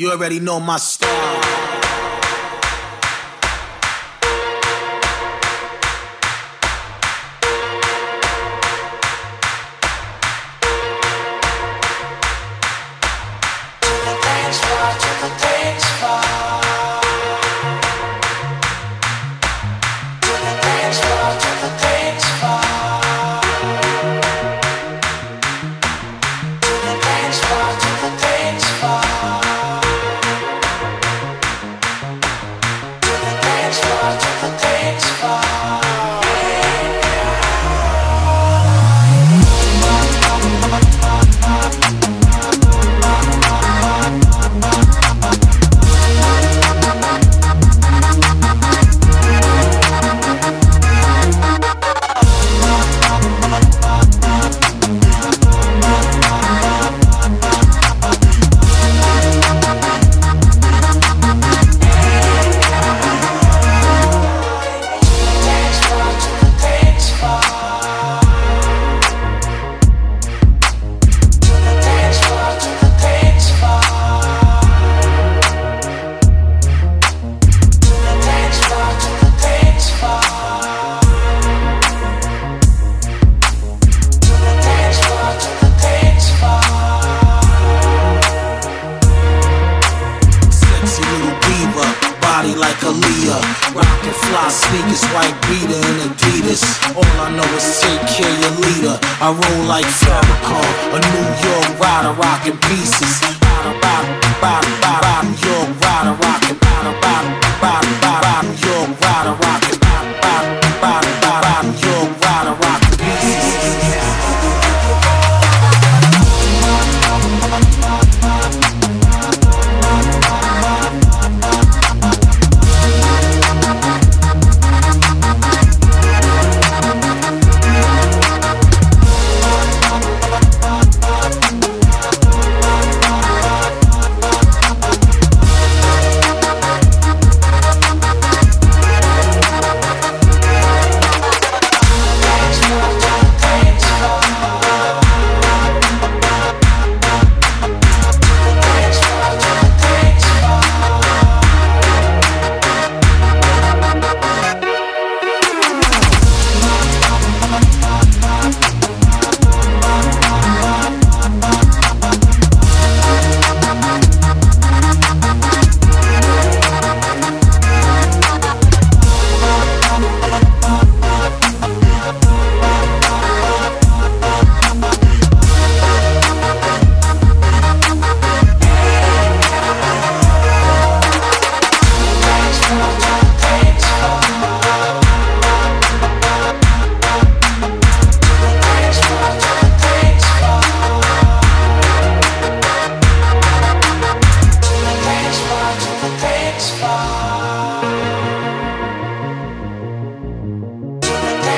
You already know my style. Like Aaliyah, rockin' fly sneakers, white beater and Adidas. All I know is take care your leader. I roll like Farrakhan, a New York rider, rockin' pieces. Bada, bada, bada.